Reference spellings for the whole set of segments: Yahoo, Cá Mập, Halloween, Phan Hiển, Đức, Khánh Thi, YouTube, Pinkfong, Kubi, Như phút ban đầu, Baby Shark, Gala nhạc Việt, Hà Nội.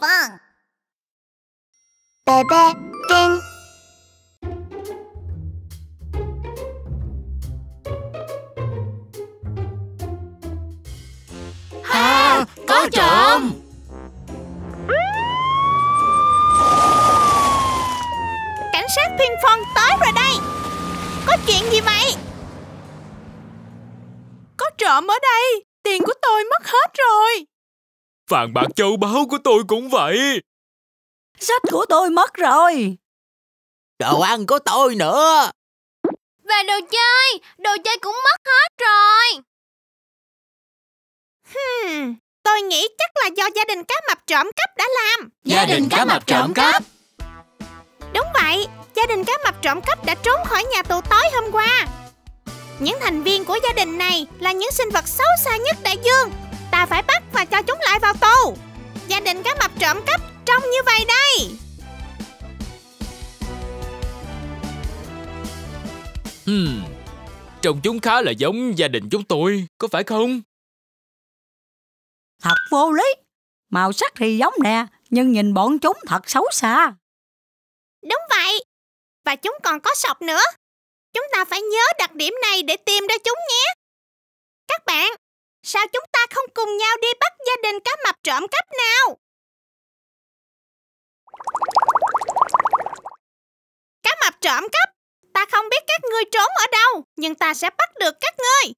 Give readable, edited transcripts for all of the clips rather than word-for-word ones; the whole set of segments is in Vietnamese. Pinkfong. Bebe Pink. À, có trộm. Cảnh sát Pinkfong tới rồi đây. Có chuyện gì vậy? Có trộm ở đây. Tiền của tôi mất hết rồi. Vàng bạc châu báu của tôi cũng vậy. Sách của tôi mất rồi. Đồ ăn của tôi nữa. Và đồ chơi cũng mất hết rồi. Tôi nghĩ chắc là do gia đình cá mập trộm cắp đã làm. Gia đình cá mập trộm cắp. Đúng vậy, gia đình cá mập trộm cắp đã trốn khỏi nhà tù tối hôm qua. Những thành viên của gia đình này là những sinh vật xấu xa nhất đại dương. Ta phải bắt và cho chúng lại vào tù. Gia đình cá mập trộm cắp trông như vậy đây. Trông chúng khá là giống gia đình chúng tôi, có phải không? Thật vô lý. Màu sắc thì giống nè, nhưng nhìn bọn chúng thật xấu xa. Đúng vậy. Và chúng còn có sọc nữa. Chúng ta phải nhớ đặc điểm này để tìm ra chúng nhé. Các bạn, sao chúng ta không cùng nhau đi bắt gia đình cá mập trộm cắp nào? Cá mập trộm cắp, ta không biết các ngươi trốn ở đâu, nhưng ta sẽ bắt được các ngươi.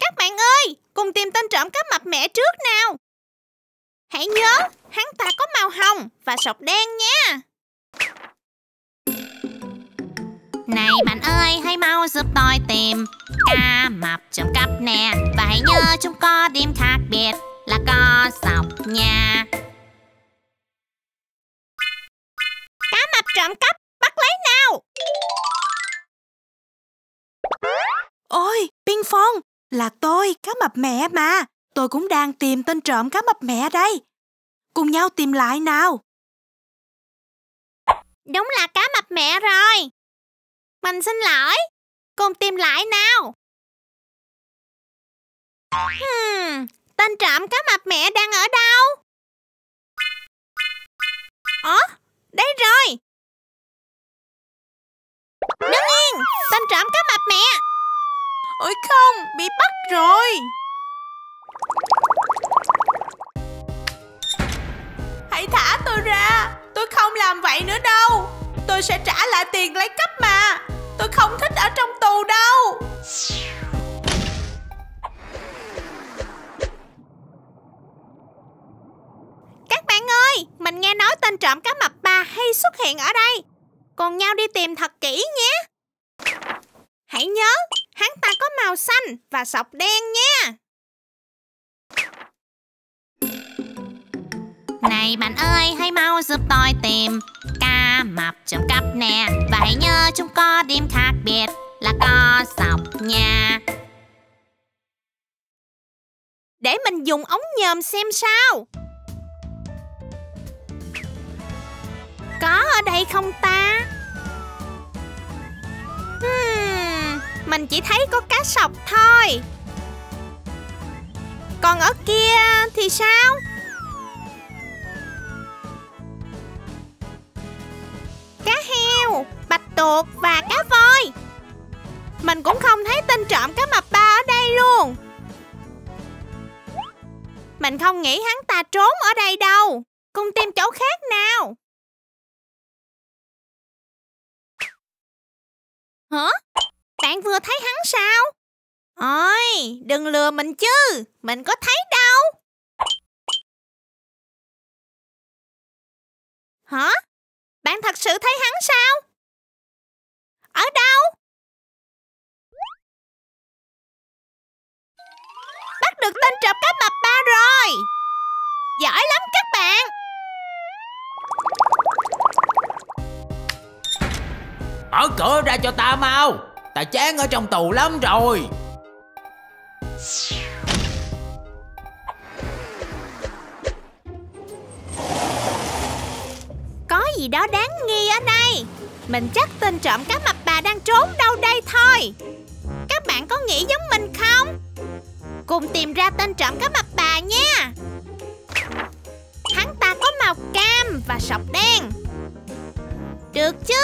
Các bạn ơi, cùng tìm tên trộm cá mập mẹ trước nào. Hãy nhớ, hắn ta có màu hồng và sọc đen nha. Này bạn ơi, hãy mau giúp tôi tìm cá mập trộm cắp nè. Và hãy nhớ chúng có điểm khác biệt là có sọc nha. Cá mập trộm cắp, bắt lấy nào. Ôi, Pinkfong, là tôi, cá mập mẹ mà. Tôi cũng đang tìm tên trộm cá mập mẹ đây. Cùng nhau tìm lại nào. Đúng là cá mập mẹ rồi. Mình xin lỗi. Cùng tìm lại nào. Tên trộm cá mập mẹ đang ở đâu? Đây rồi. Đứng yên, tên trộm cá mập mẹ. Ôi không, bị bắt rồi. Hãy thả tôi ra. Tôi không làm vậy nữa đâu. Tôi sẽ trả lại tiền lấy cắp mà. Tôi không thích ở trong tù đâu. Các bạn ơi, mình nghe nói tên trộm cá mập ba hay xuất hiện ở đây. Cùng nhau đi tìm thật kỹ nhé. Hãy nhớ, hắn ta có màu xanh và sọc đen nha. Này bạn ơi, hãy mau giúp tôi tìm cá mập trộm cắp nè. Và hãy nhớ chúng có điểm khác biệt là có sọc nha. Để mình dùng ống nhòm xem sao. Có ở đây không ta? Mình chỉ thấy có cá sọc thôi. Còn ở kia thì sao? Cá heo, bạch tuộc và cá voi. Mình cũng không thấy tên trộm cá mập ba ở đây luôn. Mình không nghĩ hắn ta trốn ở đây đâu. Cùng tìm chỗ khác nào. Hả? Bạn vừa thấy hắn sao? Ôi, đừng lừa mình chứ. Mình có thấy đâu. Hả? Bạn thật sự thấy hắn sao? Ở đâu? Bắt được tên trộm cá mập ba rồi. Giỏi lắm các bạn. Mở cửa ra cho ta mau. Ta chán ở trong tù lắm rồi. Có gì đó đáng nghi ở đây. Mình chắc tên trộm cá mập bà đang trốn đâu đây thôi. Các bạn có nghĩ giống mình không? Cùng tìm ra tên trộm cá mập bà nha. Hắn ta có màu cam sọc đen. Được chứ?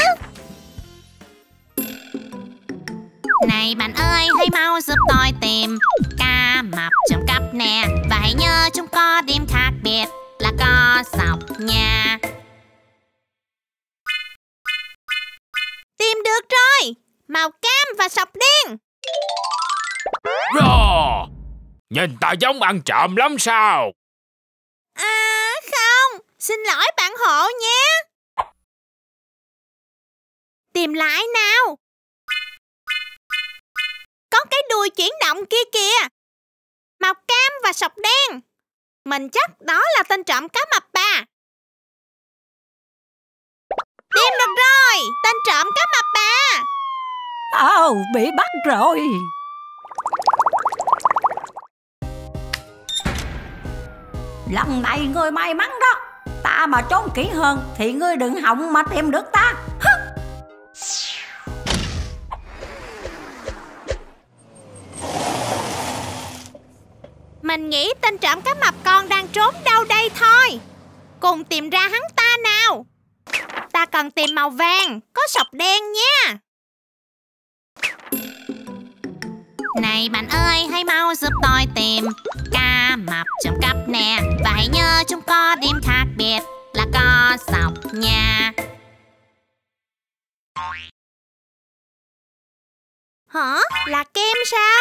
Này bạn ơi, hãy mau giúp tôi tìm cá mập trong cặp nè. Và hãy nhớ chúng có điểm khác biệt là có sọc nha. Tìm được rồi, màu cam và sọc đen. Rồ, nhìn ta giống ăn trộm lắm sao? À không, xin lỗi bạn hộ nhé. Tìm lại nào. Có cái đuôi chuyển động kia kìa. Màu cam và sọc đen. Mình chắc đó là tên trộm cá mập bà. Tìm được rồi, tên trộm cá mập bà. Ồ, bị bắt rồi. Lần này ngươi may mắn đó. Ta mà trốn kỹ hơn thì ngươi đừng hòng mà tìm được ta. Mình nghĩ tên trộm cá mập con đang trốn đâu đây thôi. Cùng tìm ra hắn ta nào. Ta cần tìm màu vàng, có sọc đen nha. Này bạn ơi, hãy mau giúp tôi tìm cá mập trong cặp nè. Và hãy nhớ chúng có điểm khác biệt là có sọc nha. Hả? Là kem sao?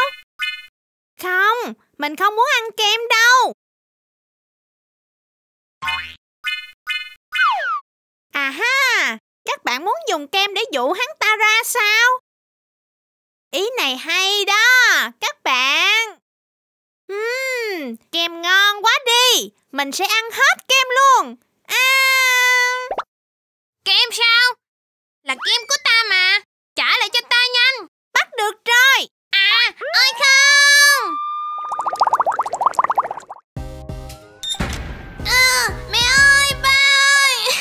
Không, mình không muốn ăn kem đâu. À ha, các bạn muốn dùng kem để dụ hắn ta ra sao? Ý này hay đó, các bạn. Kem ngon quá đi. Mình sẽ ăn hết kem luôn. Kem sao? Là kem của ta mà. Trả lại cho ta nhanh. Bắt được rồi. À, ơi không. Mẹ ơi, ba ơi.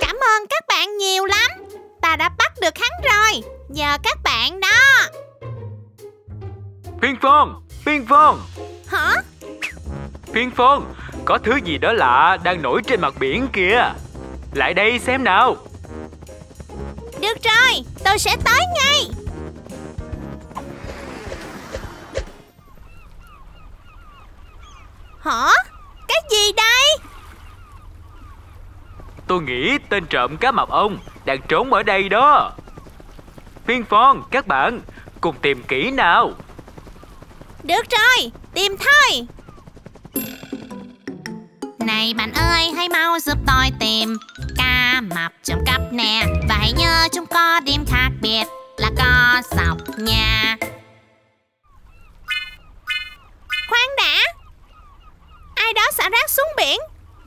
Cảm ơn các bạn nhiều lắm. Ta đã bắt được hắn rồi. Nhờ các bạn đó. Pinkfong, Pinkfong. Hả? Pinkfong, có thứ gì đó lạ đang nổi trên mặt biển kìa. Lại đây xem nào. Được rồi, tôi sẽ tới ngay. Hả? Cái gì đây? Tôi nghĩ tên trộm cá mập ông đang trốn ở đây đó. Pinkfong, các bạn, cùng tìm kỹ nào. Được rồi, tìm thôi. Này bạn ơi, hãy mau giúp tôi tìm cá mập trong cặp nè. Và hãy nhớ chúng có điểm khác biệt là có sọc nha. Khoan đã. Ai đó xả rác xuống biển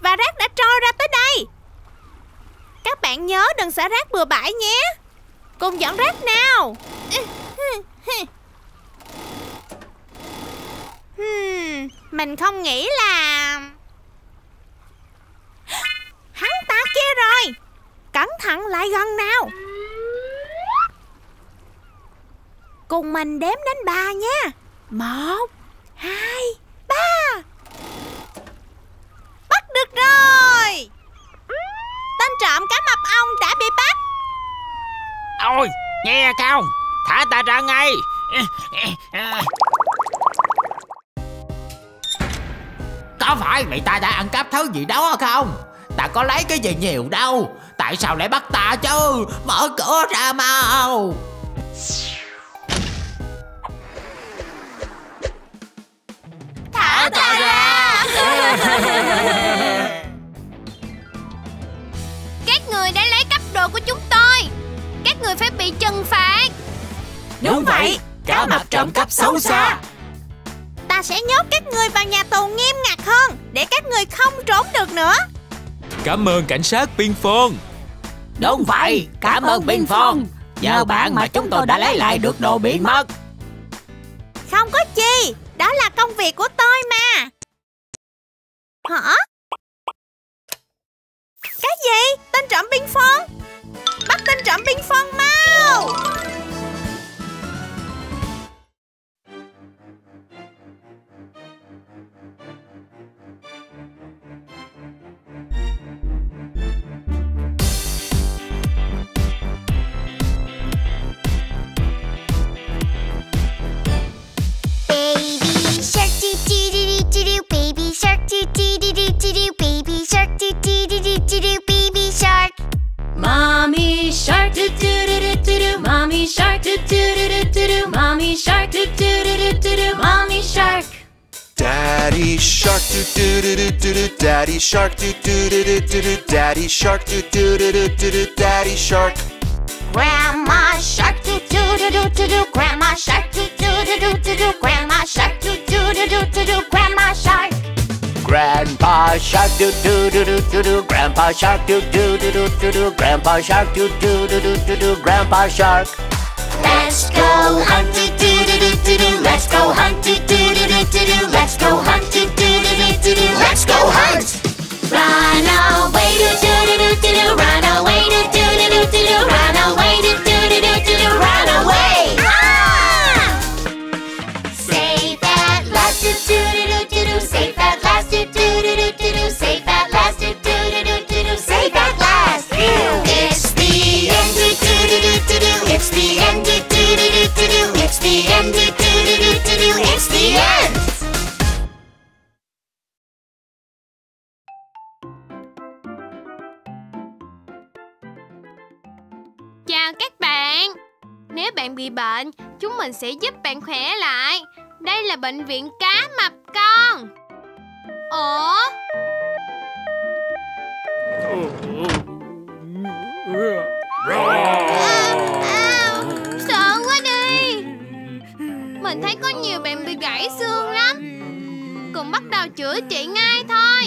và rác đã trôi ra tới đây. Các bạn nhớ đừng xả rác bừa bãi nhé. Cùng dọn rác nào. Mình không nghĩ là... Hắn ta kia rồi. Cẩn thận lại gần nào. Cùng mình đếm đến 3 nha. 1, 2, 3. Bắt được rồi. Tên trộm cá mập ông đã bị bắt. Ôi, nghe không? Thả ta ra ngay. Có phải mày ta đã ăn cắp thứ gì đó không? Ta có lấy cái gì nhiều đâu. Tại sao lại bắt ta chứ? Mở cửa ra mau. Thả ta ra. Các người đã lấy cắp đồ của chúng tôi. Các người phải bị trừng phạt. Đúng vậy, cá mập trộm cắp xấu xa. Ta sẽ nhốt các người vào nhà tù nghiêm ngặt hơn để các người không trốn được nữa. Cảm ơn cảnh sát Pinkfong. Đúng vậy, cảm ơn Pinkfong. Nhờ bạn mà chúng tôi đã lấy lại được đồ bị mất. Không có chi, đó là công việc của tôi mà. Hả? Cái gì? Tên trộm Pinkfong? Bắt tên trộm Pinkfong mau. doo doo, baby shark, doo doo doo doo doo doo, baby shark. Mommy shark, doo doo doo doo doo, mommy shark, doo doo doo doo doo, mommy shark, doo doo doo doo doo, mommy shark. Daddy shark, doo doo doo doo doo, daddy shark, doo doo doo doo doo, daddy shark, doo doo doo doo doo, daddy shark. Grandma shark, doo doo doo doo doo, grandma shark, doo doo doo doo doo, grandma shark, doo doo doo doo doo, grandma shark. Grandpa shark, doo doo doo doo doo, grandpa shark, doo doo doo doo doo, grandpa shark, doo doo doo doo doo, grandpa shark. Let's go hunt, doo doo doo doo doo, let's go hunt, doo doo doo doo doo, let's go hunt, doo doo doo doo doo, let's go hunt. Run away, doo doo doo doo doo, run away, doo doo doo doo doo, run away, doo doo doo doo doo, run away. Save that last, doo doo doo doo doo, save that last, doo doo doo doo doo, save that last, doo doo doo doo doo, save that last. It's the end, doo doo doo doo doo, it's the end, doo doo doo doo doo, it's the end, doo doo doo doo doo, it's the end. Chào các bạn. Nếu bạn bị bệnh, chúng mình sẽ giúp bạn khỏe lại. Đây là bệnh viện Cá Mập con. Ủa? Sợ quá đi. Mình thấy có nhiều bạn bị gãy xương lắm. Cùng bắt đầu chữa trị ngay thôi.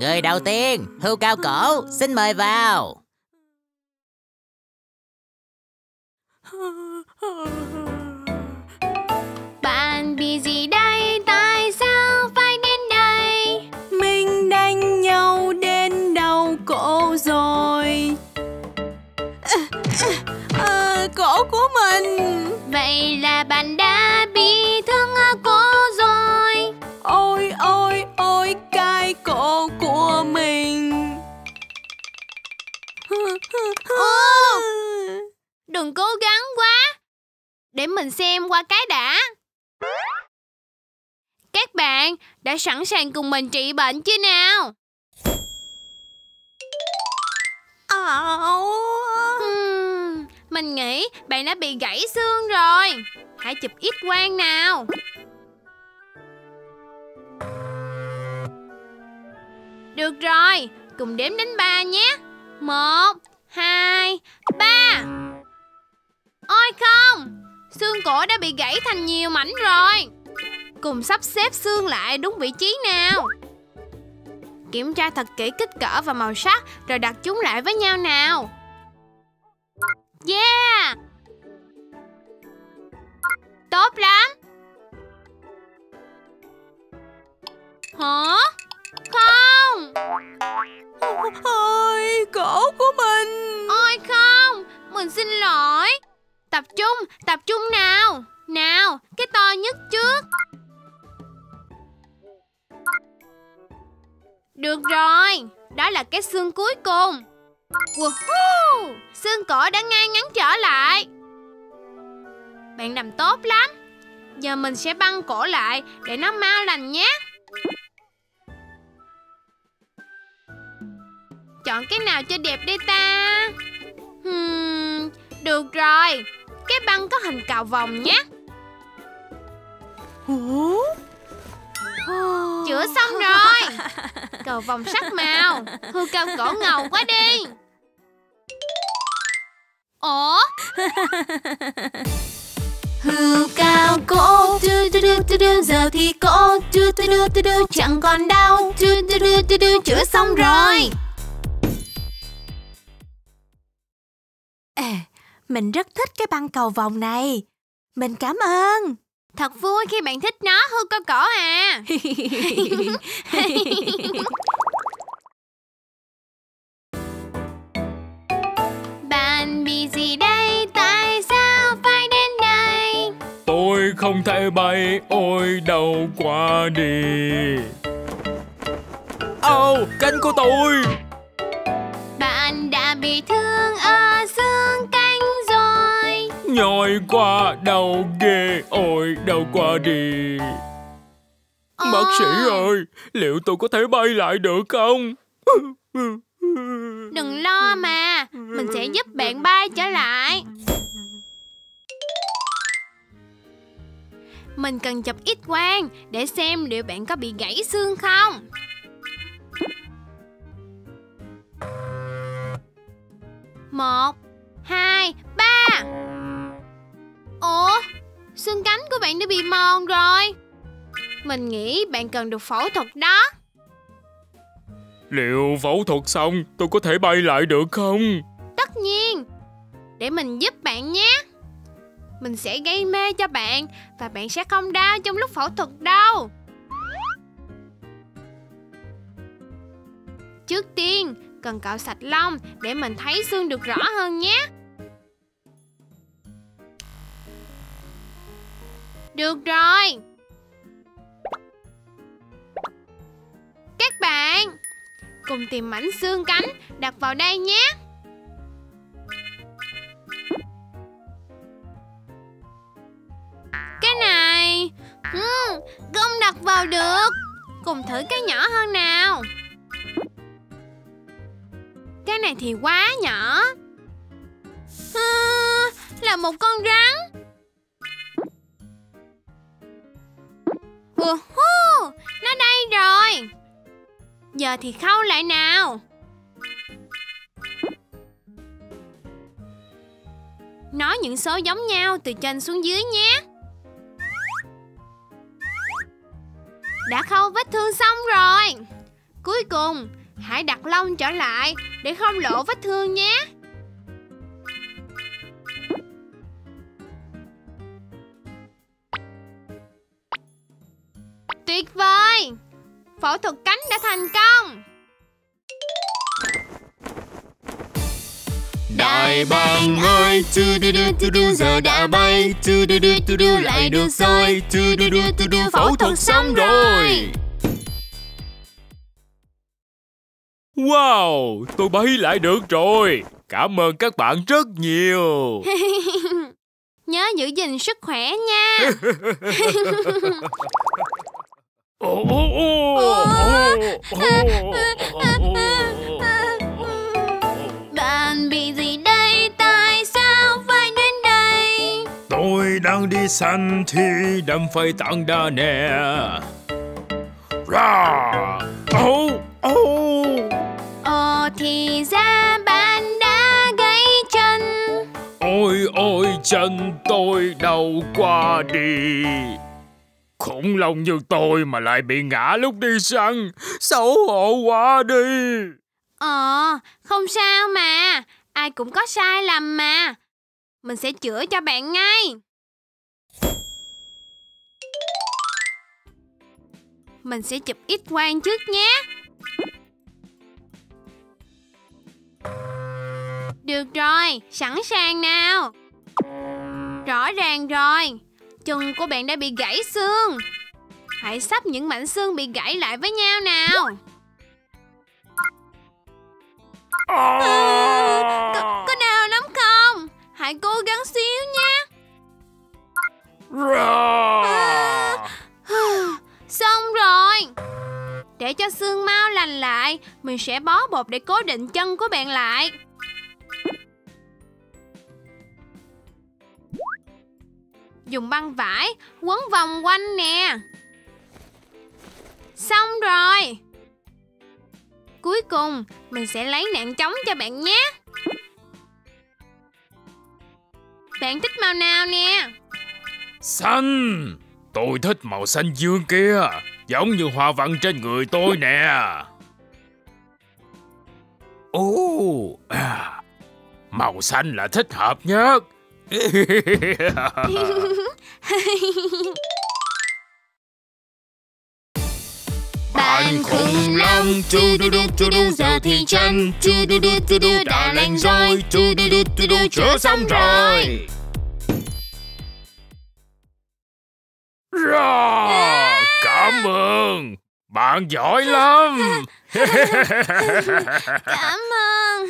Người đầu tiên, hươu cao cổ, xin mời vào. Bạn bị gì đây? Tại sao phải đến đây? Mình đánh nhau đến đau cổ rồi. Cổ của mình. Vậy là bạn đã bị thương ở cổ rồi. Ôi ôi ôi, cái cổ của mình. Đừng cố gắng quá. Để mình xem qua cái đã. Các bạn đã sẵn sàng cùng mình trị bệnh chưa nào? Mình nghĩ bạn đã bị gãy xương rồi. Hãy chụp X-quang nào. Được rồi, cùng đếm đến 3 nhé. 1, 2, 3. Ôi không, xương cổ đã bị gãy thành nhiều mảnh rồi. Cùng sắp xếp xương lại đúng vị trí nào. Kiểm tra thật kỹ kích cỡ và màu sắc, rồi đặt chúng lại với nhau nào. Yeah, tốt lắm. Hả? Không. Ôi, cổ của mình. Ôi không, mình xin lỗi. Tập trung nào. Nào, cái to nhất trước. Được rồi, đó là cái xương cuối cùng. Woohoo! Xương cổ đã ngay ngắn trở lại. Bạn làm tốt lắm. Giờ mình sẽ băng cổ lại để nó mau lành nhé. Chọn cái nào cho đẹp đây ta? Được rồi, cái băng có hình cào vòng nhé. Chữa xong rồi. Cào vòng sắc màu. Hươu cao cổ ngầu quá đi. Ủa? Hươu cao cổ, giờ thì cổ chẳng còn đau, chữa xong rồi. Mình rất thích cái băng cầu vòng này. Mình cảm ơn. Thật vui khi bạn thích nó, hươu cao cổ à. Bạn bị gì đây? Tại sao phải đến đây? Tôi không thể bay, ôi đau quá đi. Ô, cánh của tôi. Bạn đã bị thương ở xương cánh rồi. nhói quá, đau ghê, ôi đau quá đi. Bác sĩ ơi, liệu tôi có thể bay lại được không? Đừng lo mà, mình sẽ giúp bạn bay trở lại. Mình cần chụp X-quang để xem liệu bạn có bị gãy xương không. Một, hai, ba. Ủa, xương cánh của bạn đã bị mòn rồi. Mình nghĩ bạn cần được phẫu thuật đó. Liệu phẫu thuật xong tôi có thể bay lại được không? Tất nhiên. Để mình giúp bạn nhé. Mình sẽ gây mê cho bạn và bạn sẽ không đau trong lúc phẫu thuật đâu. Trước tiên, cần cạo sạch lông để mình thấy xương được rõ hơn nhé. Được rồi. Các bạn, cùng tìm mảnh xương cánh đặt vào đây nhé. Cái này không đặt vào được. Cùng thử cái nhỏ hơn nào. Cái này thì quá nhỏ. Là một con rắn. Nó đây rồi. Giờ thì khâu lại nào. Nói những số giống nhau từ trên xuống dưới nhé. Đã khâu vết thương xong rồi. Cuối cùng, hãy đặt lông trở lại để không lộ vết thương nhé. Tuyệt vời! Phẫu thuật cánh đã thành công. Đại bàng ơi, giờ đã bay, lại được rồi, phẫu thuật xong rồi. Wow, tôi bay lại được rồi. Cảm ơn các bạn rất nhiều. Nhớ giữ gìn sức khỏe nha. Bạn bị gì đây? Tại sao phải đến đây? Tôi đang đi săn thì đâm phải tảng đá nè. Ồ thì ra bạn đã gãy chân. Ôi chân tôi đau quá đi. Khủng long như tôi mà lại bị ngã lúc đi săn. Xấu hổ quá đi. Không sao mà. Ai cũng có sai lầm mà. Mình sẽ chữa cho bạn ngay. Mình sẽ chụp X-quang trước nhé. Được rồi, sẵn sàng nào. Rõ ràng rồi. Chân của bạn đã bị gãy xương. Hãy sắp những mảnh xương bị gãy lại với nhau nào. Có đau lắm không? Hãy cố gắng xíu nhé. Xong rồi. Để cho xương mau lành lại, mình sẽ bó bột để cố định chân của bạn lại. Dùng băng vải quấn vòng quanh nè. Xong rồi. Cuối cùng mình sẽ lấy nạng trống cho bạn nhé. Bạn thích màu nào nè? Xanh. Tôi thích màu xanh dương kia, giống như hoa văn trên người tôi nè. Màu xanh là thích hợp nhất. Bạn khủng long, giờ thì chân đã lành rồi, chữa xong rồi. Cảm ơn, bạn giỏi lắm. Cảm ơn.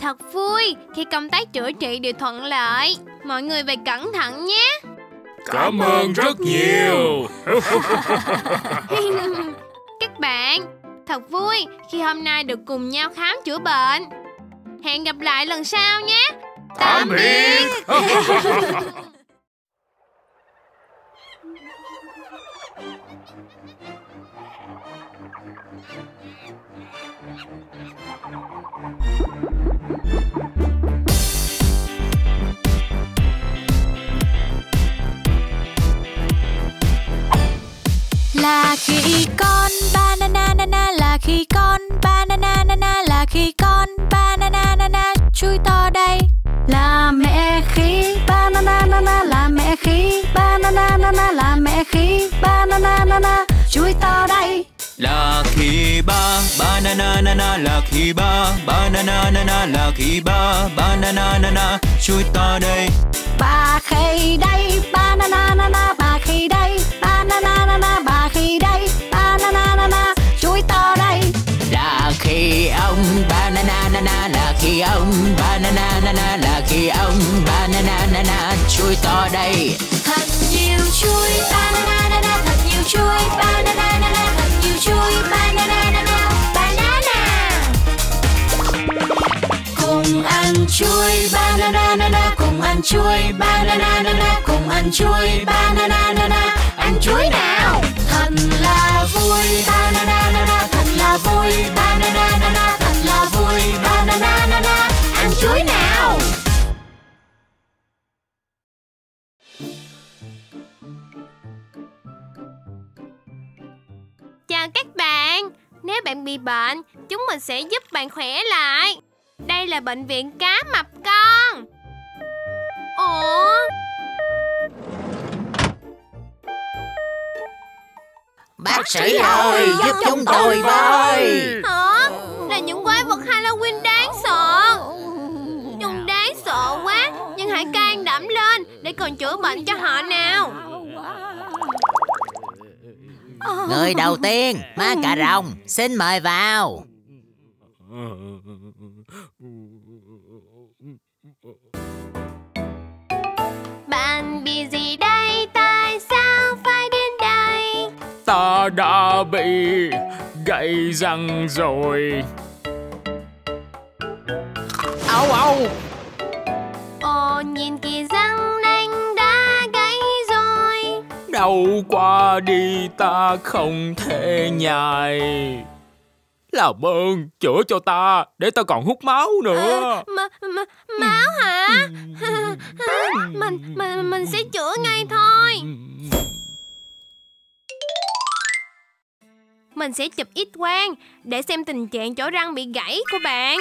Thật vui khi công tác chữa trị đều thuận lợi. Mọi người phải cẩn thận nhé. Cảm ơn rất nhiều. Các bạn, thật vui khi hôm nay được cùng nhau khám chữa bệnh. Hẹn gặp lại lần sau nhé. Tạm biệt. Là khi con banana nana, là khi con banana nana, là khi con banana nana chui to đây. Là mẹ khỉ banana nana, là mẹ khỉ banana nana, là mẹ khỉ banana nana chui to đây. Là khi ba banana nana, là khi ba banana nana, là khi ba banana nana chui to đây. Bà khỉ đây banana nana, bà khỉ đây banana nana, bà khỉ đây banana nana chui to đây. Là khi ông banana nana, là khi ông banana nana, là khi ông banana nana chui to đây. Thật nhiều chui banana nana, thật nhiều chui banana nana, thật nhiều chui banana nana banana. Cùng ăn chui banana nana, cùng ăn chui banana nana, cùng ăn chui banana nana, ăn chuối nào. Thật là vui banana nana, thật là vui banana nana, thật là vui banana nana, ăn chuối nào. Chào các bạn, nếu bạn bị bệnh, chúng mình sẽ giúp bạn khỏe lại. Đây là bệnh viện Cá Mập con. Ủa? Bác sĩ ơi, giúp chúng tôi với. Hả? Là những quái vật Halloween đáng sợ. Nhưng đáng sợ quá, nhưng hãy can đảm lên để còn chữa bệnh cho họ nào. Người đầu tiên, má cà rồng, xin mời vào. Bạn bị gì đây? Tại sao phải đến đây? Ta đã bị gãy răng rồi. Au au. Ồ, nhìn kìa, răng nanh đã gãy rồi. Đau quá đi, ta không thể nhai. Làm ơn chữa cho ta, để ta còn hút máu nữa. Máu hả? Mình sẽ chữa ngay thôi. Mình sẽ chụp X quang để xem tình trạng chỗ răng bị gãy của bạn.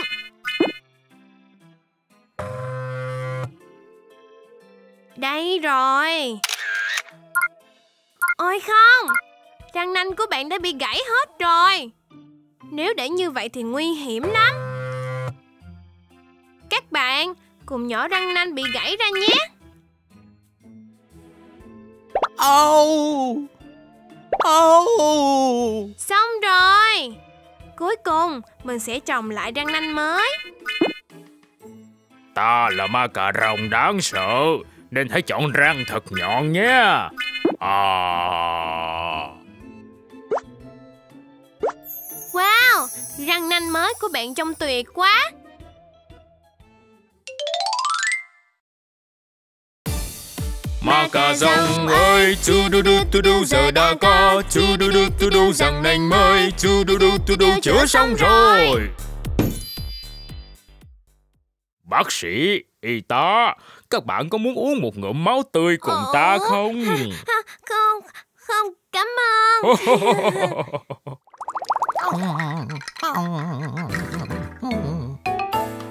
Đây rồi. Ôi không, răng nanh của bạn đã bị gãy hết rồi. Nếu để như vậy thì nguy hiểm lắm. Các bạn cùng nhỏ răng nanh bị gãy ra nhé. Xong rồi. Cuối cùng mình sẽ trồng lại răng nanh mới. Ta là ma cà rồng đáng sợ, nên hãy chọn răng thật nhọn nhé. Wow, răng nanh mới của bạn trông tuyệt quá. Ma cà rồng ơi, chu đu đu tu đu, giờ đã có chu đu đu tu đu răng nanh mới, chu đu đu tu đu chữa xong rồi. Bác sĩ, y tá, các bạn có muốn uống một ngụm máu tươi cùng ta không? Không, không, cảm ơn.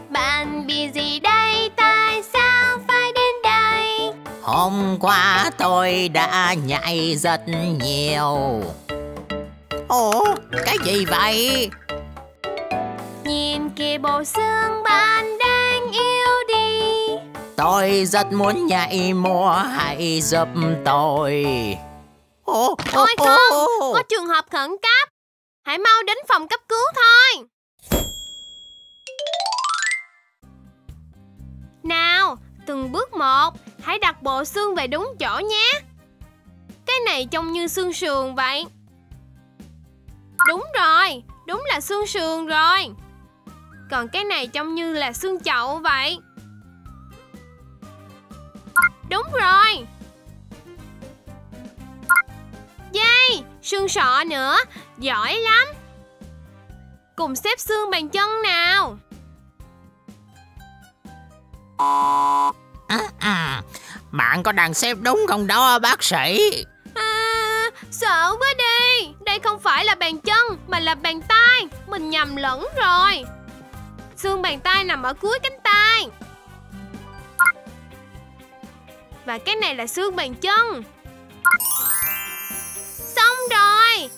Bạn bị gì đây? Tại sao phải đến đây? Hôm qua tôi đã nhảy rất nhiều. Ủa, cái gì vậy? Nhìn kìa, bộ xương bạn đang yêu đi. Tôi rất muốn nhảy múa, hãy giúp tôi. Ôi không, có trường hợp khẩn cấp. Hãy mau đến phòng cấp cứu thôi. từng bước một. Hãy đặt bộ xương về đúng chỗ nhé. Cái này trông như xương sườn vậy. Đúng rồi, đúng là xương sườn rồi. Còn cái này trông như là xương chậu vậy. Đúng rồi. Yay, xương sọ nữa. Giỏi lắm. Cùng xếp xương bàn chân nào. Bạn có đang xếp đúng không đó bác sĩ? Sợ quá đi. Đây không phải là bàn chân mà là bàn tay. Mình nhầm lẫn rồi. Xương bàn tay nằm ở cuối cánh tay. Và cái này là xương bàn chân. Xong rồi.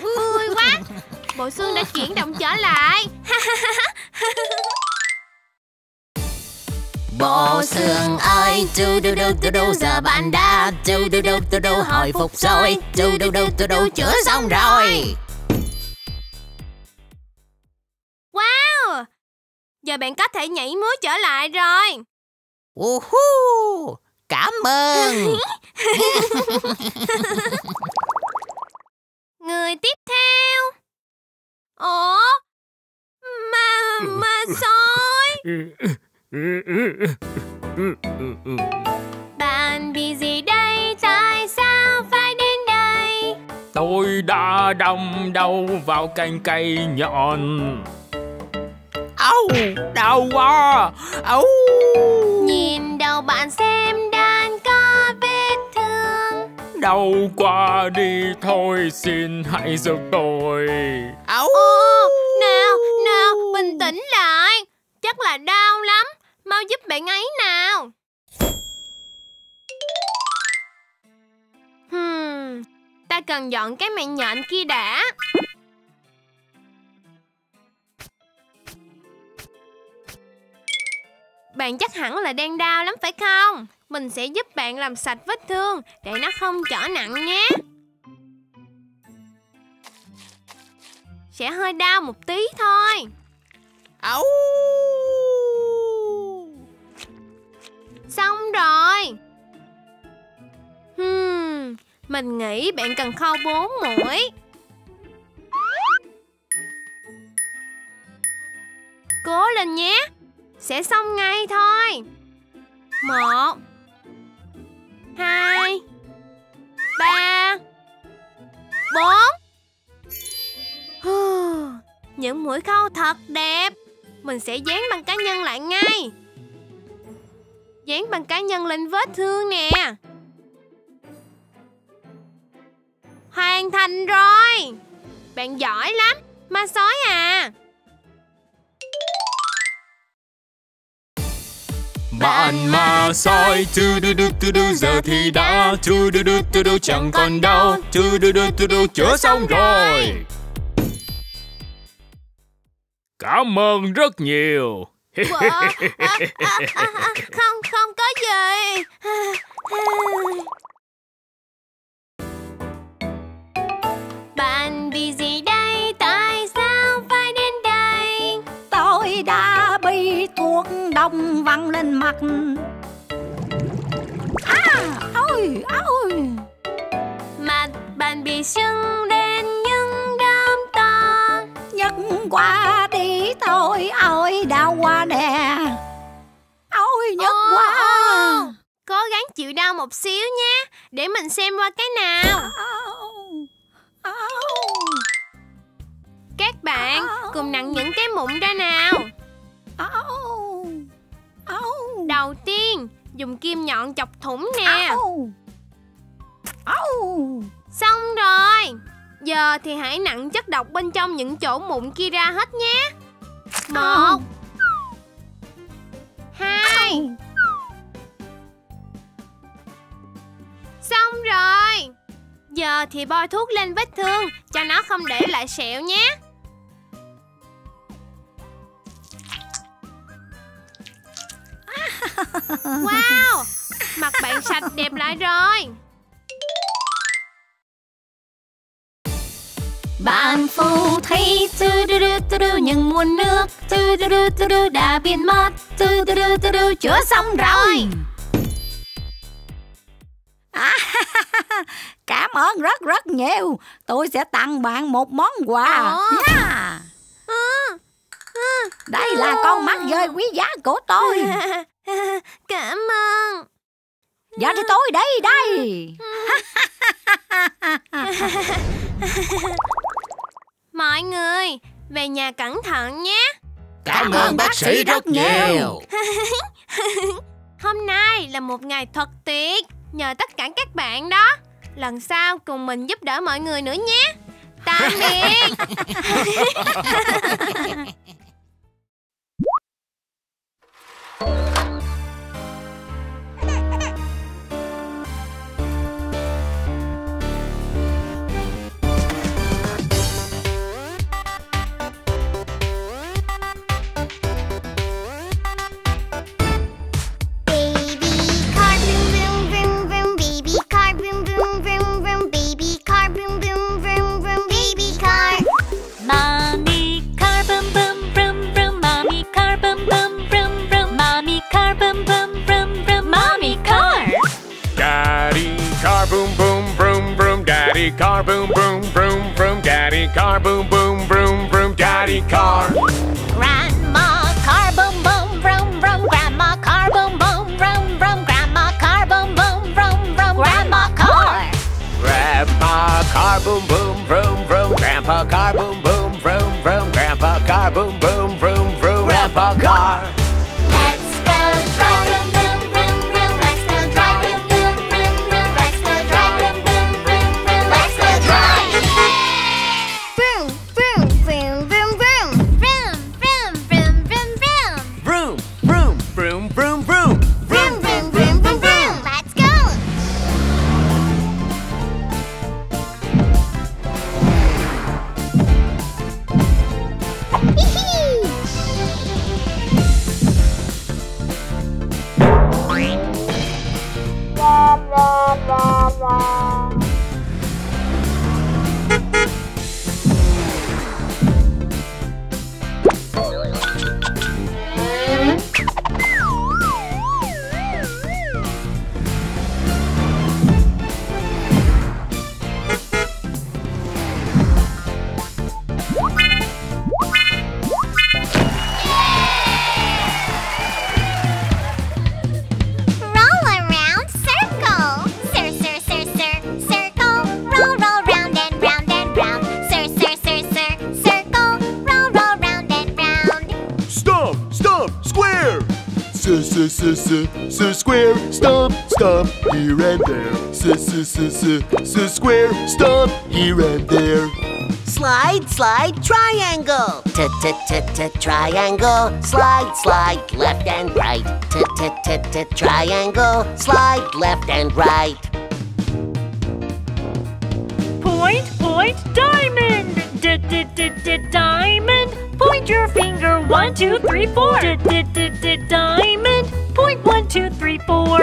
Vui quá. Bộ xương đã chuyển động trở lại. Bộ xương ơi, giờ bạn đã hồi phục rồi, chữa xong rồi. Wow, giờ bạn có thể nhảy múa trở lại rồi. Cảm ơn. Người tiếp theo. Ủa? Mà sói. Bạn bị gì đây? Tại sao phải đến đây? Tôi đã đâm đầu vào cành cây nhọn. Au, đau quá. Au. Nhìn đầu bạn xem đang có vết thương. Đau quá đi thôi, xin hãy giúp tôi. Au. Nào, bình tĩnh lại. Chắc là đau lắm. Mau giúp bạn ấy nào. Ta cần dọn cái màng nhện kia đã. Bạn chắc hẳn là đang đau lắm phải không? Mình sẽ giúp bạn làm sạch vết thương để nó không trở nặng nhé. Sẽ hơi đau một tí thôi. Au. Xong rồi. Mình nghĩ bạn cần khâu 4 mũi. Cố lên nhé. Sẽ xong ngay thôi. 1 2 3 4. Những mũi khâu thật đẹp. Mình sẽ dán băng cá nhân lại ngay. Dán băng cá nhân lên vết thương nè. Hoàn thành rồi. Bạn giỏi lắm, ma sói à. Bạn ma sói giờ thì đã chẳng còn đau, chữa xong rồi. Cảm ơn rất nhiều. Không có gì. Bạn bị gì đây? Tại sao phải đến đây? Tôi đã bị thuốc đông văng lên mặt. Mặt bạn bị sưng đen nhưng đâm to. Nhấc qua tí thôi, ôi đau quá nè. Ôi nhức quá. Cố gắng chịu đau một xíu nhé. Để mình xem qua cái nào. Các bạn cùng nặn những cái mụn ra nào. Đầu tiên dùng kim nhọn chọc thủng nè. Xong rồi. Giờ thì hãy nặn chất độc bên trong những chỗ mụn kia ra hết nhé. 1 2. Xong rồi. Giờ thì bôi thuốc lên vết thương cho nó không để lại sẹo nhé. Wow, mặt bạn sạch đẹp lại rồi. Bạn phù thủy những nguồn nước đã biến mất, chữa xong rồi. Cảm ơn rất rất nhiều. Tôi sẽ tặng bạn một món quà. Đây là con mắt rơi quý giá của tôi. Cảm ơn. Dạ thì tôi đây đây. Mọi người về nhà cẩn thận nhé. Cảm ơn bác sĩ rất nhiều. Hôm nay là một ngày thật tuyệt, nhờ tất cả các bạn đó. Lần sau cùng mình giúp đỡ mọi người nữa nhé. Tạm biệt. Car boom boom boom boom, daddy car boom boom boom boom, daddy car. Grandma car boom boom boom boom, grandma car boom boom boom boom, grandma car boom boom boom boom, grandma car. Grandpa car boom boom boom boom, grandpa car boom boom boom boom, grandpa car boom boom boom boom, grandpa car. Square, stomp, stomp, here and there. Square, stomp, here and there. Slide, slide, triangle. Triangle, slide, slide, left and right. Triangle, slide, left and right. Point, point, diamond. Diamond. Point your finger, 1, 2, 3, 4. Diamond. Point 1, 2, 3, 4.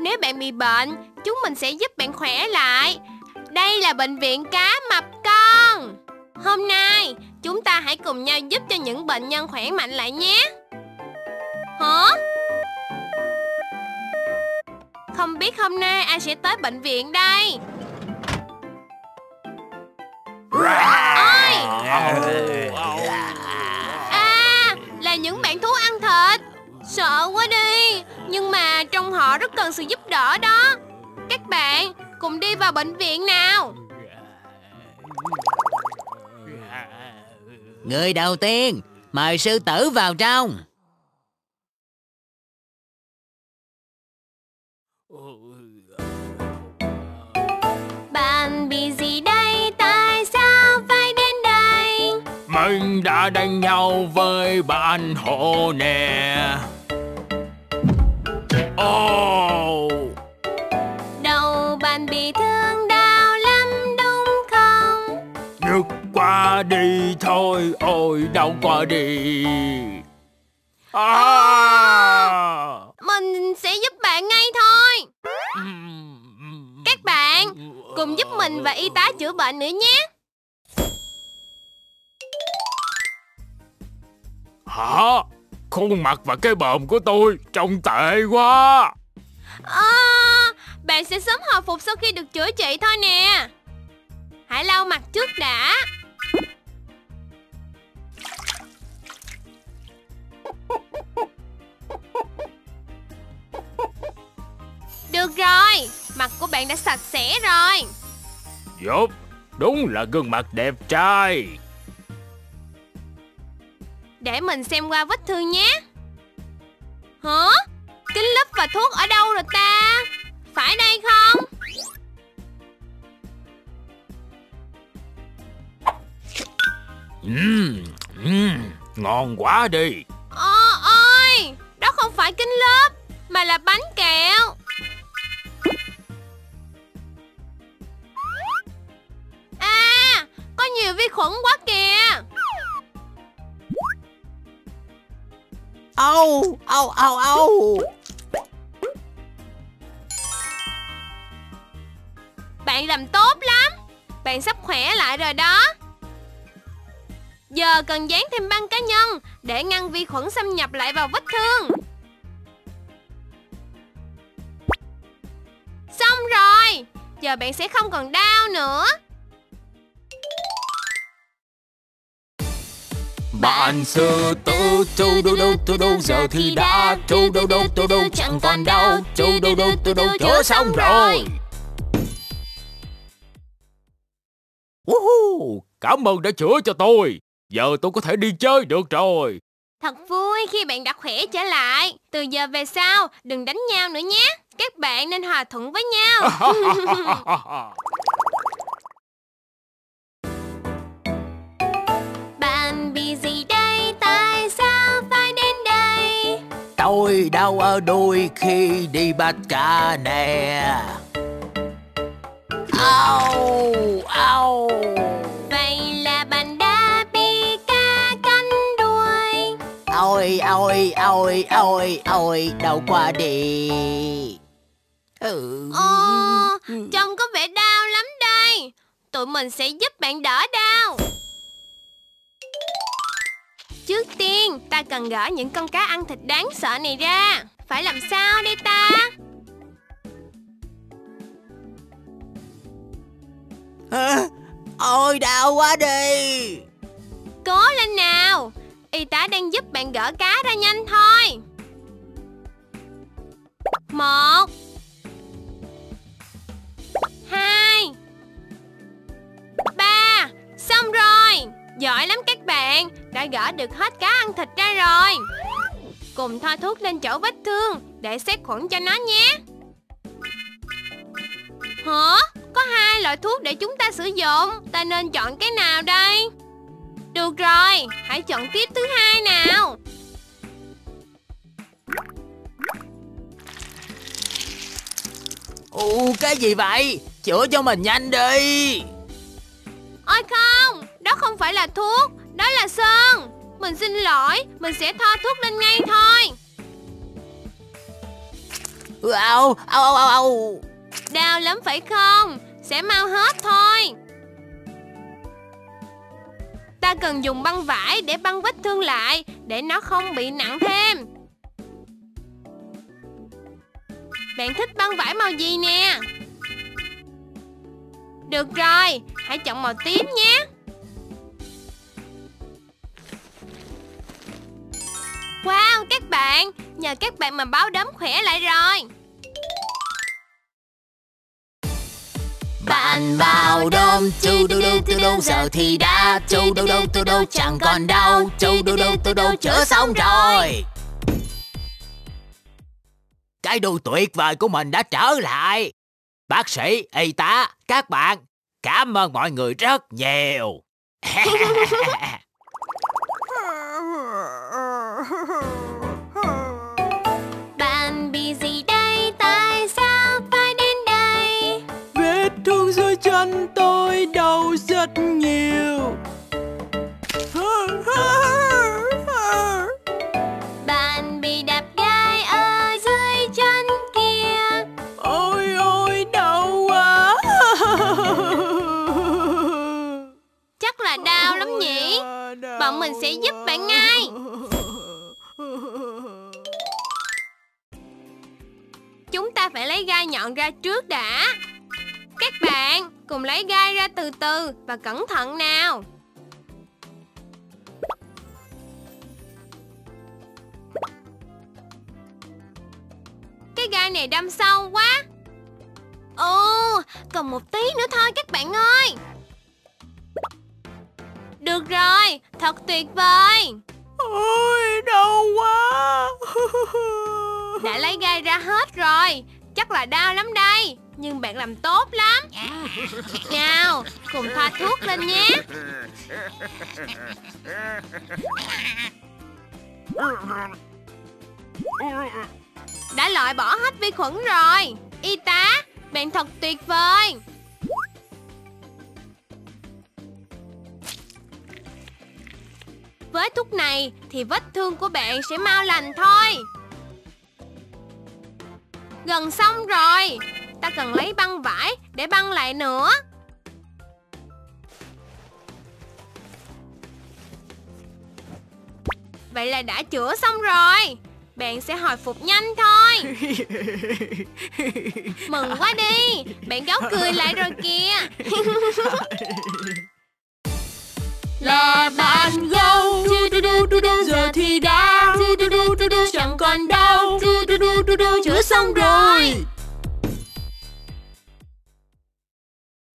Nếu bạn bị bệnh, chúng mình sẽ giúp bạn khỏe lại. Đây là bệnh viện cá mập con. Hôm nay, chúng ta hãy cùng nhau giúp cho những bệnh nhân khỏe mạnh lại nhé. Hả? Không biết hôm nay ai sẽ tới bệnh viện đây? Ôi! À, là những bạn thú ăn thịt. Sợ quá đi. Nhưng mà trong họ rất cần sự giúp đỡ đó. Các bạn cùng đi vào bệnh viện nào. Người đầu tiên, mời sư tử vào trong. Bạn bị gì đây? Tại sao phải đến đây? Mình đã đánh nhau với bạn hổ nè. Oh. Đầu bạn bị thương đau lắm đúng không? Nhức quá đi thôi, ôi đau quá đi. Mình sẽ giúp bạn ngay thôi. Các bạn cùng giúp mình và y tá chữa bệnh nữa nhé. Hả? Khuôn mặt và cái bờm của tôi trông tệ quá. Bạn sẽ sớm hồi phục sau khi được chữa trị thôi nè. Hãy lau mặt trước đã. Được rồi, mặt của bạn đã sạch sẽ rồi. Dốt, đúng là gương mặt đẹp trai. Để mình xem qua vết thương nhé. Hả? Kính lúp và thuốc ở đâu rồi ta? Phải đây không? Ngon quá đi. Ôi, đó không phải kính lúp mà là bánh kẹo. À, có nhiều vi khuẩn quá kìa. Bạn làm tốt lắm. Bạn sắp khỏe lại rồi đó. Giờ cần dán thêm băng cá nhân để ngăn vi khuẩn xâm nhập lại vào vết thương. Xong rồi. Giờ bạn sẽ không còn đau nữa. Bạn sư tử chu đâu giờ thì đã chu đâu chẳng còn đau, chu đâu chữa xong rồi. Cảm ơn đã chữa cho tôi. Giờ tôi có thể đi chơi được rồi. Thật vui khi bạn đã khỏe trở lại. Từ giờ về sau đừng đánh nhau nữa nhé. Các bạn nên hòa thuận với nhau. Bạn bị gì đây? Tại sao phải đến đây? Tôi đau ở đuôi khi đi bắt cá nè. Vậy là bạn đã bị cá cắn đuôi. Ôi đau quá đi. Trông có vẻ đau lắm đây. Tụi mình sẽ giúp bạn đỡ đau. Trước tiên, ta cần gỡ những con cá ăn thịt đáng sợ này ra. Phải làm sao đây ta? Ôi, đau quá đi. Cố lên nào. Y tá đang giúp bạn gỡ cá ra nhanh thôi. 1 2 3. Xong rồi. Giỏi lắm các bạn, đã gỡ được hết cá ăn thịt ra rồi. Cùng thoa thuốc lên chỗ vết thương để sát khuẩn cho nó nhé. Hả? Có 2 loại thuốc để chúng ta sử dụng. Ta nên chọn cái nào đây? Được rồi, hãy chọn tiếp thứ 2 nào. Cái gì vậy? Chữa cho mình nhanh đi. Ôi không, đó không phải là thuốc, đó là sơn. Mình xin lỗi, mình sẽ thoa thuốc lên ngay thôi. Au, au, au, au. Đau lắm phải không? Sẽ mau hết thôi. Ta cần dùng băng vải để băng vết thương lại, để nó không bị nặng thêm. Bạn thích băng vải màu gì nè? Được rồi, hãy chọn màu tím nhé. Wow, các bạn, nhờ các bạn mà báo đốm khỏe lại rồi. Bạn báo đốm, chu đu đu tu đu, giờ thì đã chu đu đu tu đu, chẳng còn đau, chu đu đu tu đu, chữa xong rồi. Cái đu tuyệt vời của mình đã trở lại. Bác sĩ, y tá, các bạn, cảm ơn mọi người rất nhiều. Bạn bị gì đây? Tại sao phải đến đây? Vết thương dưới chân tôi đau rất nhiều. Bạn bị đạp gai ở dưới chân kia. Ôi ôi đau quá. Chắc là đau lắm nhỉ? Bọn mình sẽ giúp bạn ngay. Chúng ta phải lấy gai nhọn ra trước đã. Các bạn cùng lấy gai ra từ từ và cẩn thận nào. Cái gai này đâm sâu quá. Ồ, còn một tí nữa thôi các bạn ơi. Được rồi, thật tuyệt vời. Ôi, đau quá. Đã lấy gai ra hết rồi. Chắc là đau lắm đây. Nhưng bạn làm tốt lắm. Nào, cùng thoa thuốc lên nhé. Đã loại bỏ hết vi khuẩn rồi. Y tá, bạn thật tuyệt vời. Với thuốc này thì vết thương của bạn sẽ mau lành thôi. Gần xong rồi. Ta cần lấy băng vải để băng lại nữa. Vậy là đã chữa xong rồi. Bạn sẽ hồi phục nhanh thôi. Mừng quá đi. Bạn gấu cười lại rồi kìa. Là bạn gấu, giờ thì đã, chẳng còn đau, chữa xong rồi.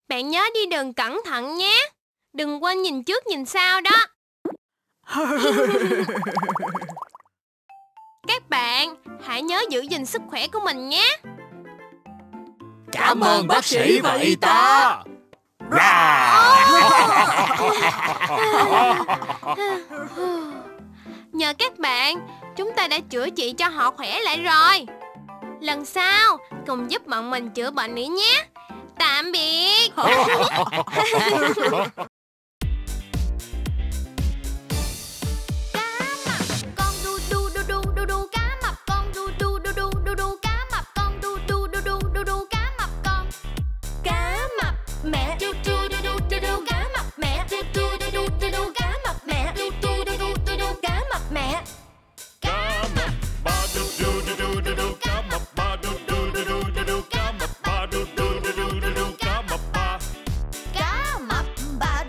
Bạn nhớ đi đường cẩn thận nhé. Đừng quên nhìn trước nhìn sau đó. Các bạn hãy nhớ giữ gìn sức khỏe của mình nhé. Cảm ơn bác sĩ và y tá. Nhờ các bạn, chúng ta đã chữa trị cho họ khỏe lại rồi. Lần sau, cùng giúp bọn mình chữa bệnh nữa nhé. Tạm biệt. Cá mập ba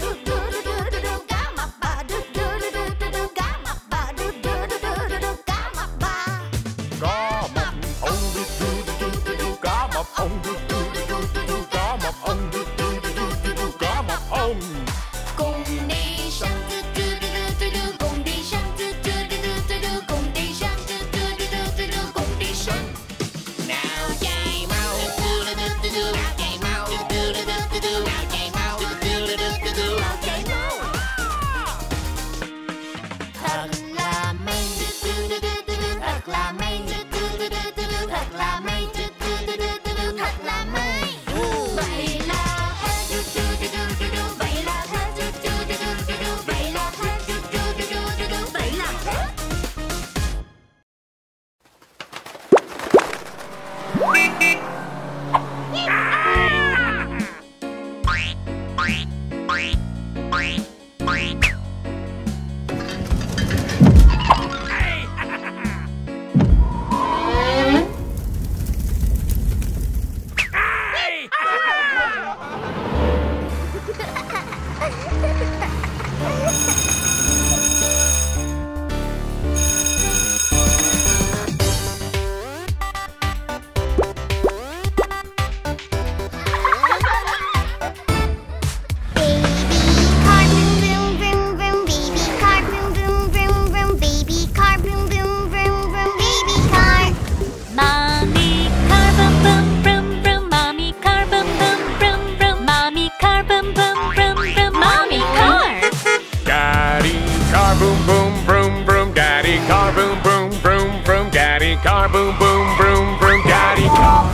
Daddy car, boom, boom, boom, boom, daddy car.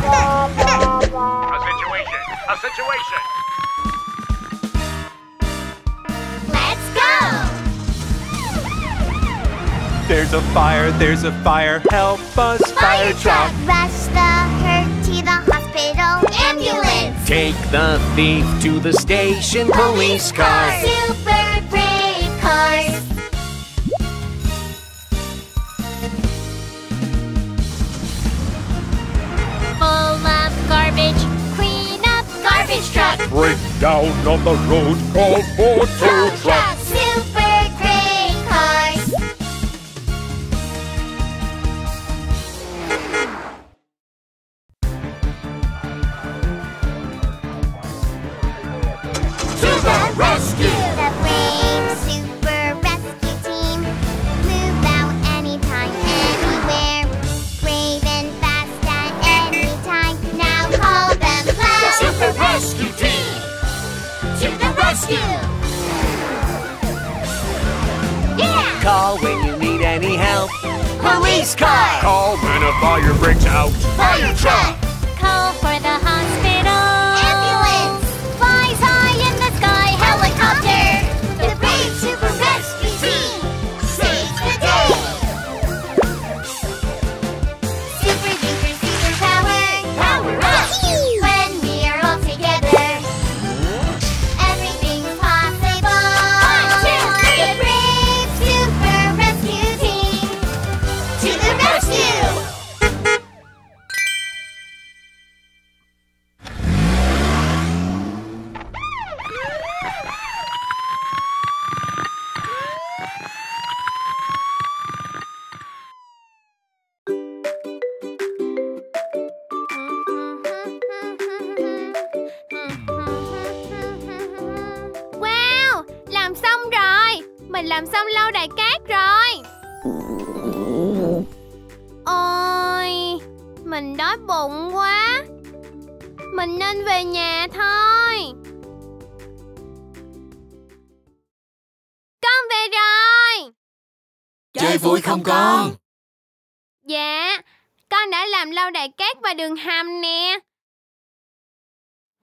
A situation, a situation. Let's go. There's a fire, help us, fire truck. Rush the herd to the hospital. Ambulance. Take the thief to the station, police car. Super brave cars. Truck. Break down on the road, call for tow truck. Super great cars. To the rescue. The brave super rescue team. Move out anytime, anywhere. Brave and fast at any time. Now call them loud. Super rescue. Yeah! Call when you need any help. Police car! Call when a fire breaks out. Fire truck! Call for the hospital. Ambulance! Flies high in the sky. Helicopter! The brave super rescue team saves the day! Super duper super power! Power up! Làm xong lâu đài cát rồi. Ôi, mình đói bụng quá. Mình nên về nhà thôi. Con về rồi. Chơi vui không con? Dạ, con đã làm lâu đài cát và đường hầm nè.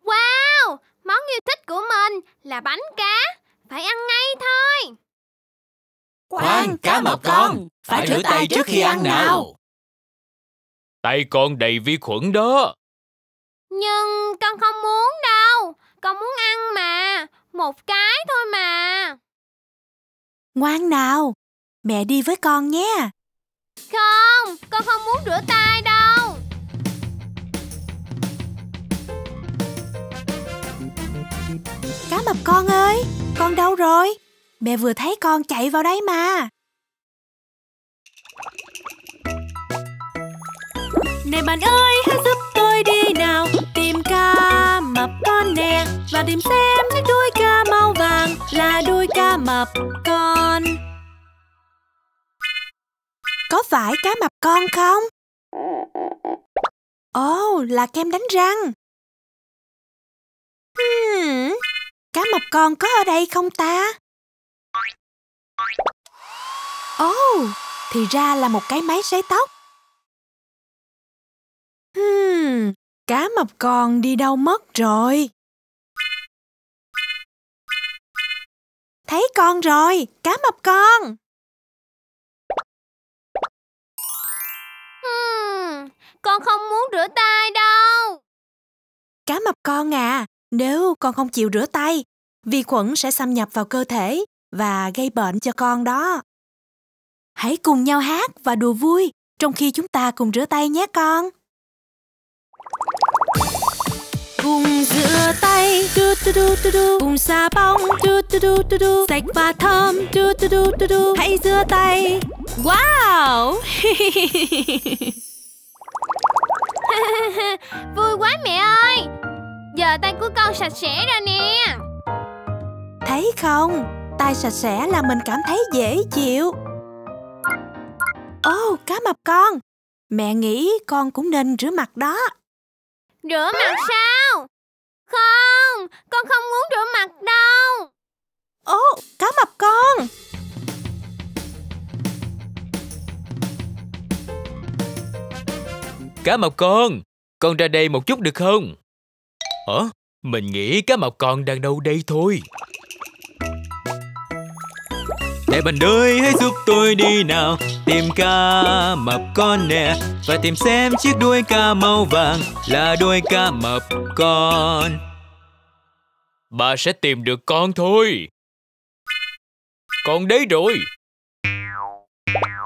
Wow, món yêu thích của mình là bánh cá. Phải ăn ngay thôi. Khoan, cá mập con, phải rửa tay trước khi ăn nào. Tay con đầy vi khuẩn đó. Nhưng con không muốn đâu. Con muốn ăn mà. Một cái thôi mà. Ngoan nào, mẹ đi với con nhé. Không, con không muốn rửa tay đâu. Cá mập con ơi, con đâu rồi? Mẹ vừa thấy con chạy vào đấy mà. Này bạn ơi, hãy giúp tôi đi nào. Tìm cá mập con nè. Và tìm xem cái đuôi cá màu vàng là đuôi cá mập con. Có phải cá mập con không? Ồ, là kem đánh răng. Cá mập con có ở đây không ta? Ồ, thì ra là một cái máy sấy tóc. Cá mập con đi đâu mất rồi? Thấy con rồi, cá mập con. Con không muốn rửa tay đâu. Cá mập con à, nếu con không chịu rửa tay, vi khuẩn sẽ xâm nhập vào cơ thể và gây bệnh cho con đó. Hãy cùng nhau hát và đùa vui trong khi chúng ta cùng rửa tay nhé con. Cùng rửa tay, du du du du du, cùng xà bông, du du du du du, sạch và thơm, du du du du du. Hãy rửa tay. Wow! Vui quá mẹ ơi. Giờ tay của con sạch sẽ rồi nè. Thấy không? Tay sạch sẽ là mình cảm thấy dễ chịu. Ồ, cá mập con, mẹ nghĩ con cũng nên rửa mặt đó. Rửa mặt sao? Không, con không muốn rửa mặt đâu. Ồ, cá mập con. Cá mập con ra đây một chút được không? Hả? Mình nghĩ cá mập con đang đâu đây thôi. Này bạn ơi, hãy giúp tôi đi nào, tìm cá mập con nè. Và tìm xem chiếc đuôi cá màu vàng là đuôi cá mập con. Bà sẽ tìm được con thôi. Con đấy rồi.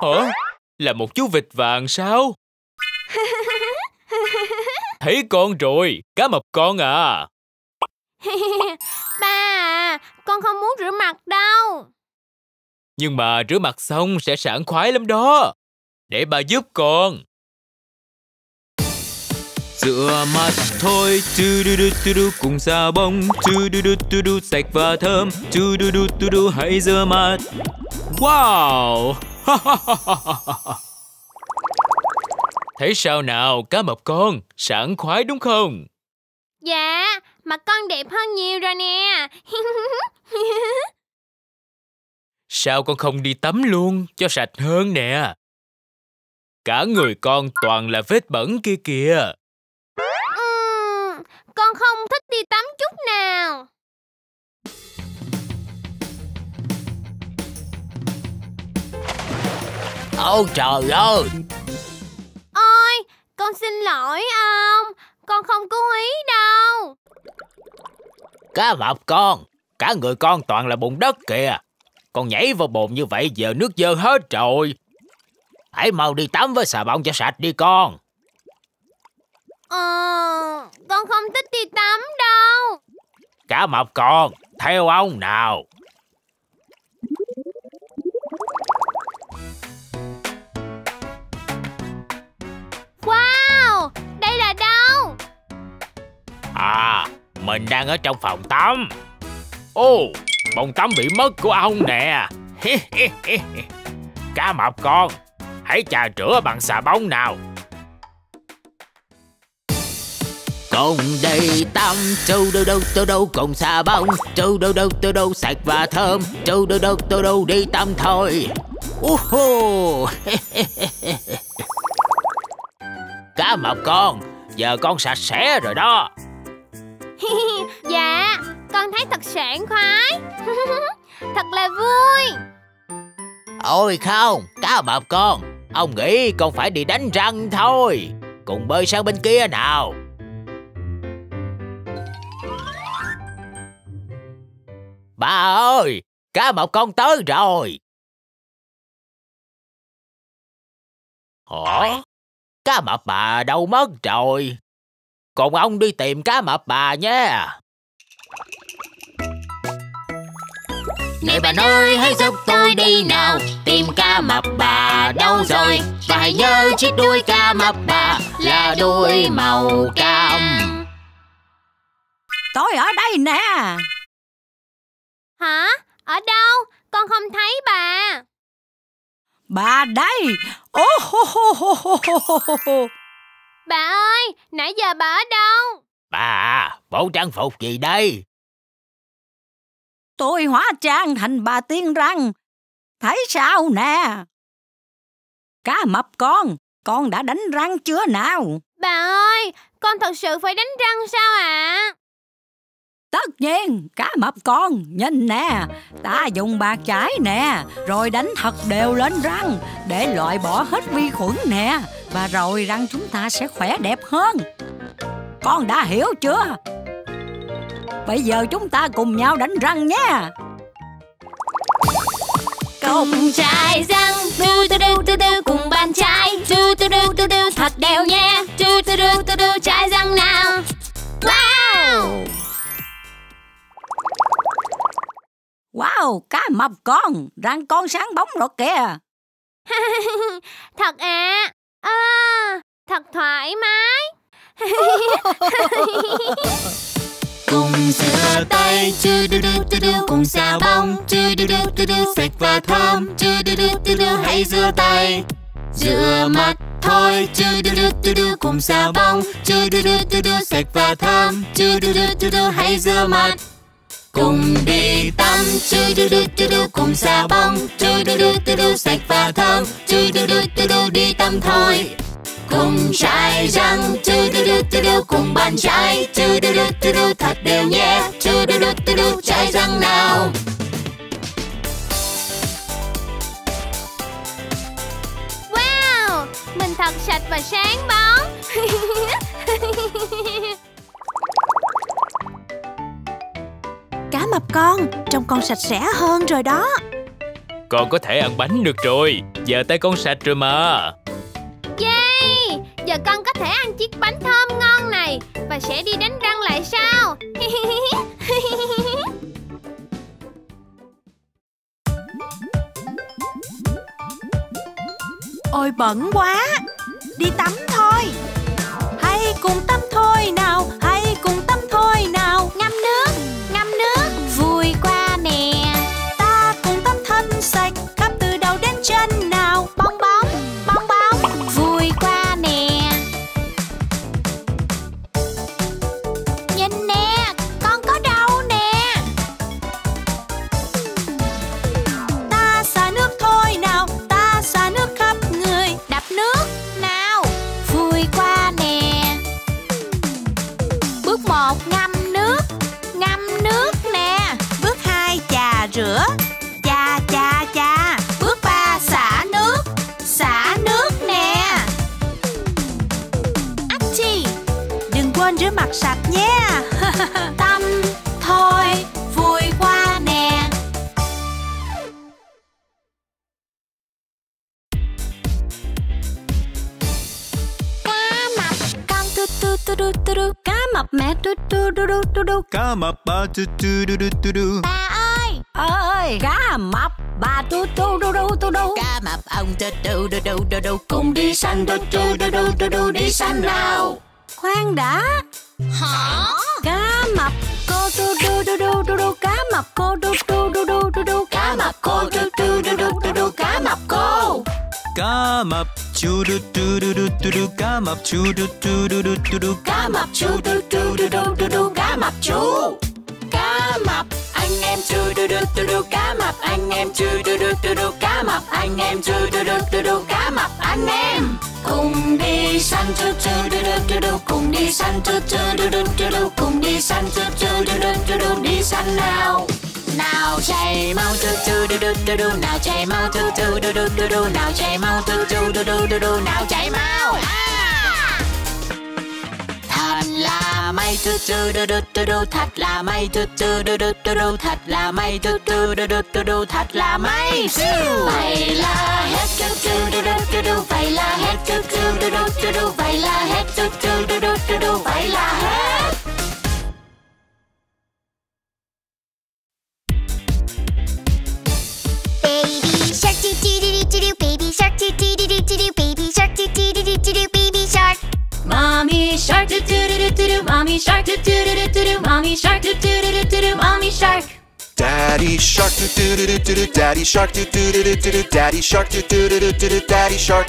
Hả? Là một chú vịt vàng sao? Thấy con rồi, cá mập con à. Ba à, con không muốn rửa mặt đâu. Nhưng mà rửa mặt xong sẽ sảng khoái lắm đó. Để ba giúp con. Rửa mặt thôi, cùng xà bông, sạch và thơm, hãy rửa mặt. Wow. Thấy sao nào cá mập con, sảng khoái đúng không? Dạ, mặt con đẹp hơn nhiều rồi nè. Sao con không đi tắm luôn cho sạch hơn nè? Cả người con toàn là vết bẩn kia kìa. Con không thích đi tắm chút nào. Ôi trời ơi. Ôi, con xin lỗi ông. Con không cố ý đâu. Cá mập con, cả người con toàn là bùn đất kìa. Con nhảy vào bồn như vậy giờ nước dơ hết rồi. Hãy mau đi tắm với xà bông cho sạch đi con. Con không thích đi tắm đâu. Cá mập con, theo ông nào. Wow, đây là đâu? À, mình đang ở trong phòng tắm. Ô, bồn tắm bị mất của ông nè. Cá mập con, hãy chà rửa bằng xà bông nào. Con đây tắm, tôi đâu cùng xà bông, tôi đâu sạch và thơm, tôi đâu đi tắm thôi. Cá mập con, giờ con sạch sẽ rồi đó. Dạ, con thấy thật sảng khoái. Thật là vui. Ôi không, cá mập con, ông nghĩ con phải đi đánh răng thôi. Cùng bơi sang bên kia nào. Bà ơi, cá mập con tới rồi. Hả? Cá mập bà đâu mất rồi. Còn ông đi tìm cá mập bà nhé. Này bạn ơi, hãy giúp tôi đi nào, tìm cá mập bà đâu rồi. Và hãy nhớ chiếc đuôi cá mập bà là đuôi màu cam. Tôi ở đây nè. Hả? Ở đâu? Con không thấy bà. Bà đây. Oh, oh, oh, oh, oh, oh. Bà ơi, nãy giờ bà ở đâu? Bà à, bộ trang phục gì đây? Tôi hóa trang thành bà tiên răng. Thấy sao nè? Cá mập con đã đánh răng chưa nào? Bà ơi, con thật sự phải đánh răng sao ạ? À? Tất nhiên, cá mập con, nhìn nè, ta dùng bạc chải nè, rồi đánh thật đều lên răng để loại bỏ hết vi khuẩn nè, và rồi răng chúng ta sẽ khỏe đẹp hơn. Con đã hiểu chưa? Bây giờ chúng ta cùng nhau đánh răng nha. Cùng chải răng, cùng bàn chải, thật đều nha, chải răng nào. Wow! Wow, cá mập con, răng con sáng bóng rồi kìa. Thật ạ. Thật thoải mái. Cùng sữa tay, cùng xà bông, sạch và thơm, hãy rửa tay. Rửa mặt thôi, cùng xà bông, sạch và thơm, hãy rửa mặt. Cùng đi tắm, cùng xà bông, sạch và thơm, đi tắm thôi. cùng sai răng cùng bàn chải thật đều nhé, chải răng nào. Wow, mình thật sạch và sáng bóng. Cá mập con, trông con sạch sẽ hơn rồi đó. Con có thể ăn bánh được rồi, giờ tay con sạch rồi mà. Yay, giờ con có thể ăn chiếc bánh thơm ngon này và sẽ đi đánh răng lại sao? Ôi bẩn quá, đi tắm thôi. Hãy cùng tắm thôi nào, hãy cùng tắm thôi nào. Ngâm nước vui qua nè. Ta cùng tắm thân sạch khắp từ đầu đến chân nào. Bong bóng vui qua nè. Nhìn nè, con có đâu nè. Ta xả nước thôi nào, ta xả nước khắp người. Đập nước nào, vui qua nè. Bước 1 ngâm nước nè. Bước 2 chà rửa, chà chà chà. Bước 3 xả nước nè. Achi, đừng quên rửa mặt sạch nhé. Tắm thôi vui qua nè. Cá mập con cá mập mẹ Cá mập ba Bà ơi, cá mập bà Cá mập ông cùng đi săn đi săn nào. Khoan đã. Hả? Cá mập cô cá mập cô cá mập cô cá mập cô. Cá mập chu cá mập chu cá mập chu cá mập chu. Cá mập anh em chu cá mập anh em chu cá mập anh em chu cá mập anh em cùng đi săn chu cùng đi săn cùng đi săn đi săn nào. Nào chạy mau nào chạy mau nào chạy mau nào chạy mau. Thật là may thật là may thật là may thật là may. Vậy là hết vậy là hết vậy là hết vậy là hết. Baby shark doo doo doo doo doo. Baby shark doo doo doo doo doo. Baby shark doo doo doo doo doo. Baby shark. Mommy shark doo doo doo doo doo. Mommy shark doo doo doo doo doo. Mommy shark doo doo doo doo doo. Mommy shark. Daddy shark doo doo doo doo doo. Daddy shark doo doo doo doo doo. Daddy shark doo doo doo doo doo. Daddy shark.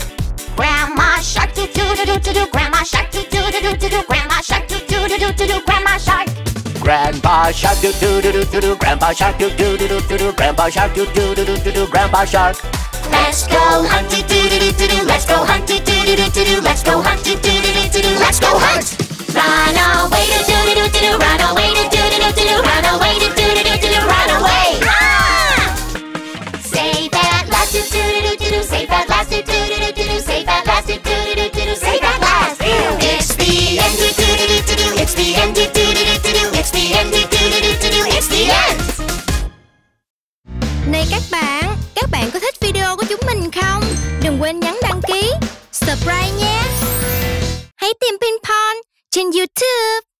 Grandma shark doo doo doo doo doo. Grandma shark doo doo doo doo doo. Grandma shark doo doo doo doo doo. Grandma shark. Grandpa shark doo doo doo doo doo. Grandpa shark doo doo doo doo doo. Grandpa shark doo doo doo doo doo. Grandpa shark. Let's go hunt doo doo doo doo. Let's go hunt doo doo doo doo. Let's go hunt doo doo doo doo. Let's go hunt. Run away doo doo doo doo. Run away doo doo doo doo. Run away doo doo doo doo. Run away. Say that last doo doo doo doo. Say that last doo doo doo doo. Say that last doo doo doo doo. Say that last. It's the end doo doo doo doo. It's the end doo doo doo doo. It's the end doo doo doo doo. It's the end. Này các bạn có thích video của chúng mình không? Đừng quên nhấn đăng ký, subscribe nhé. Hãy tìm Pinkfong trên YouTube.